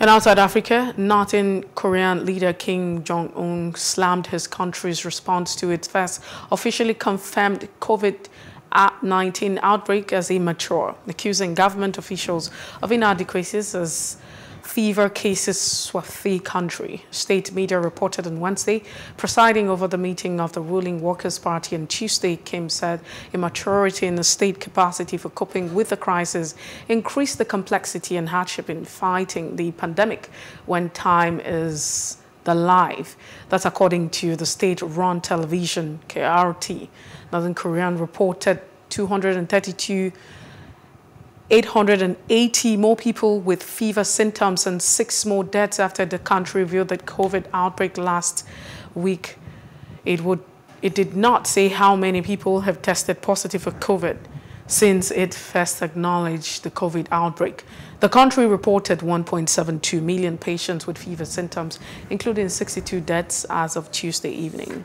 And outside Africa, North Korean leader Kim Jong Un slammed his country's response to its first officially confirmed COVID-19 outbreak as immature, accusing government officials of inadequacies as fever cases swept the country. State media reported on Wednesday, presiding over the meeting of the ruling Workers' Party on Tuesday, Kim said immaturity in the state capacity for coping with the crisis increased the complexity and hardship in fighting the pandemic when time is the life. That's according to the state-run television, KRT. Northern Korean reported 880 more people with fever symptoms and 6 more deaths after the country revealed that COVID outbreak last week. It did not say how many people have tested positive for COVID since it first acknowledged the COVID outbreak. The country reported 1.72 million patients with fever symptoms, including 62 deaths as of Tuesday evening.